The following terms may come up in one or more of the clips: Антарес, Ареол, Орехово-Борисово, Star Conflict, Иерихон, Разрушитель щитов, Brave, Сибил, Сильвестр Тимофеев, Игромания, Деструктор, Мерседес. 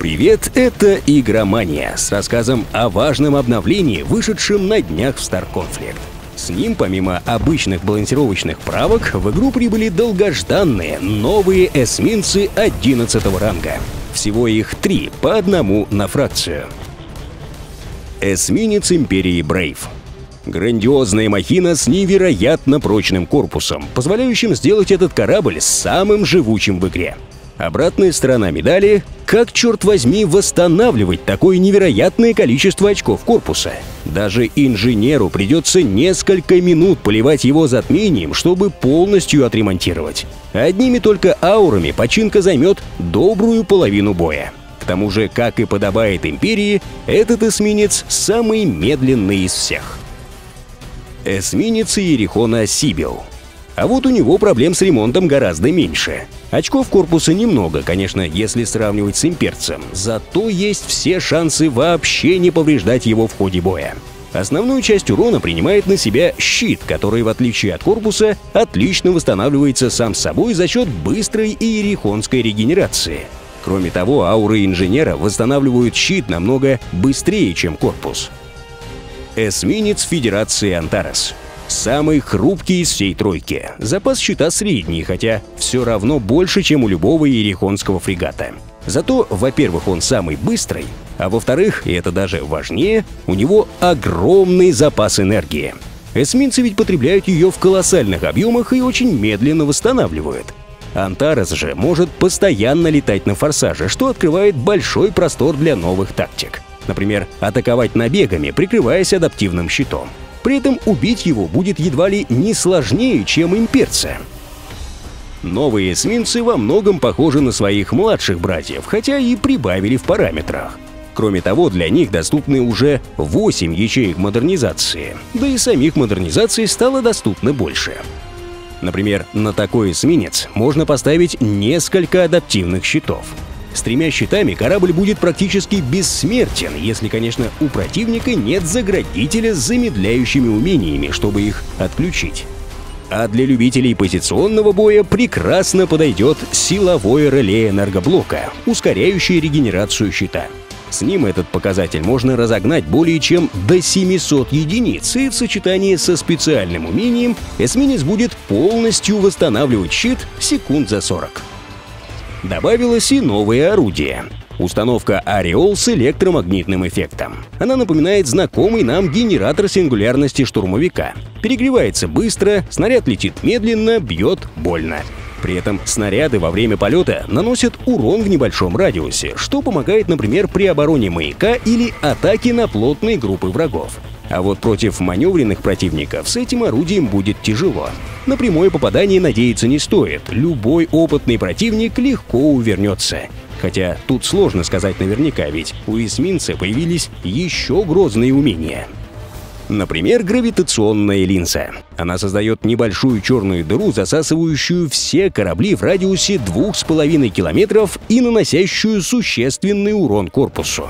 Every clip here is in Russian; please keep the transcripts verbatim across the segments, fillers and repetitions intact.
Привет, это Игромания с рассказом о важном обновлении, вышедшем на днях в Star Conflict. С ним, помимо обычных балансировочных правок, в игру прибыли долгожданные новые эсминцы одиннадцатого ранга. Всего их три, по одному на фракцию. Эсминец Империи Brave. Грандиозная махина с невероятно прочным корпусом, позволяющим сделать этот корабль самым живучим в игре. Обратная сторона медали — как, черт возьми, восстанавливать такое невероятное количество очков корпуса? Даже инженеру придется несколько минут поливать его затмением, чтобы полностью отремонтировать. Одними только аурами починка займет добрую половину боя. К тому же, как и подобает Империи, этот эсминец самый медленный из всех. Эсминец Иерихона Сибил. А вот у него проблем с ремонтом гораздо меньше. Очков корпуса немного, конечно, если сравнивать с имперцем, зато есть все шансы вообще не повреждать его в ходе боя. Основную часть урона принимает на себя щит, который, в отличие от корпуса, отлично восстанавливается сам собой за счет быстрой иерихонской регенерации. Кроме того, ауры инженера восстанавливают щит намного быстрее, чем корпус. Эсминец Федерации Антарес. Самый хрупкий из всей тройки. Запас щита средний, хотя все равно больше, чем у любого иерихонского фрегата. Зато, во-первых, он самый быстрый, а во-вторых, и это даже важнее, у него огромный запас энергии. Эсминцы ведь потребляют ее в колоссальных объемах и очень медленно восстанавливают. Антарес же может постоянно летать на форсаже, что открывает большой простор для новых тактик. Например, атаковать набегами, прикрываясь адаптивным щитом. При этом убить его будет едва ли не сложнее, чем имперца. Новые эсминцы во многом похожи на своих младших братьев, хотя и прибавили в параметрах. Кроме того, для них доступны уже восемь ячеек модернизации, да и самих модернизаций стало доступно больше. Например, на такой эсминец можно поставить несколько адаптивных щитов. С тремя щитами корабль будет практически бессмертен, если, конечно, у противника нет заградителя с замедляющими умениями, чтобы их отключить. А для любителей позиционного боя прекрасно подойдет силовое реле энергоблока, ускоряющее регенерацию щита. С ним этот показатель можно разогнать более чем до семисот единиц, и в сочетании со специальным умением эсминец будет полностью восстанавливать щит секунд за сорок. Добавилось и новое орудие. Установка Ареол с электромагнитным эффектом. Она напоминает знакомый нам генератор сингулярности штурмовика. Перегревается быстро, снаряд летит медленно, бьет больно. При этом снаряды во время полета наносят урон в небольшом радиусе, что помогает, например, при обороне маяка или атаке на плотные группы врагов. А вот против маневренных противников с этим орудием будет тяжело. На прямое попадание надеяться не стоит, любой опытный противник легко увернется. Хотя тут сложно сказать наверняка, ведь у эсминца появились еще грозные умения. Например, гравитационная линза. Она создает небольшую черную дыру, засасывающую все корабли в радиусе двух с половиной километров и наносящую существенный урон корпусу.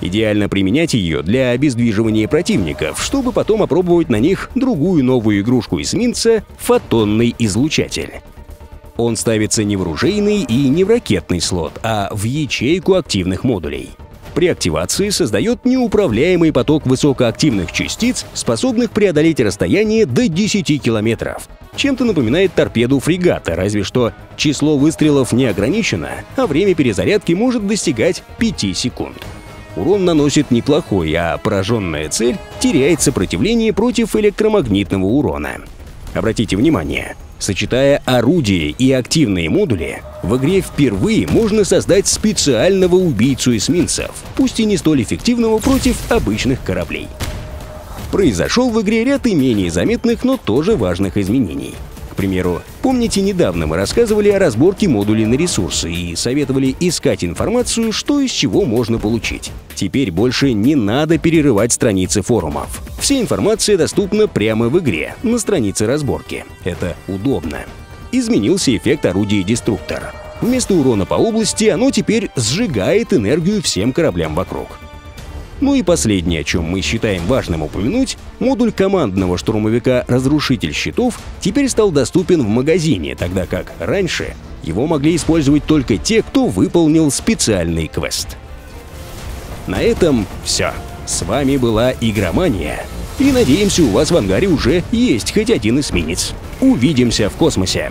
Идеально применять ее для обездвиживания противников, чтобы потом опробовать на них другую новую игрушку эсминца — фотонный излучатель. Он ставится не в оружейный и не в ракетный слот, а в ячейку активных модулей. При активации создает неуправляемый поток высокоактивных частиц, способных преодолеть расстояние до десяти километров. Чем-то напоминает торпеду фрегата, разве что число выстрелов не ограничено, а время перезарядки может достигать пяти секунд. Урон наносит неплохой, а пораженная цель теряет сопротивление против электромагнитного урона. Обратите внимание, сочетая орудие и активные модули, в игре впервые можно создать специального убийцу эсминцев, пусть и не столь эффективного против обычных кораблей. Произошел в игре ряд и менее заметных, но тоже важных изменений. К примеру, помните, недавно мы рассказывали о разборке модулей на ресурсы и советовали искать информацию, что из чего можно получить. Теперь больше не надо перерывать страницы форумов. Вся информация доступна прямо в игре, на странице разборки. Это удобно. Изменился эффект орудия Деструктор. Вместо урона по области оно теперь сжигает энергию всем кораблям вокруг. Ну и последнее, о чем мы считаем важным упомянуть, модуль командного штурмовика «Разрушитель щитов» теперь стал доступен в магазине, тогда как раньше его могли использовать только те, кто выполнил специальный квест. На этом все. С вами была Игромания. И надеемся, у вас в ангаре уже есть хоть один эсминец. Увидимся в космосе.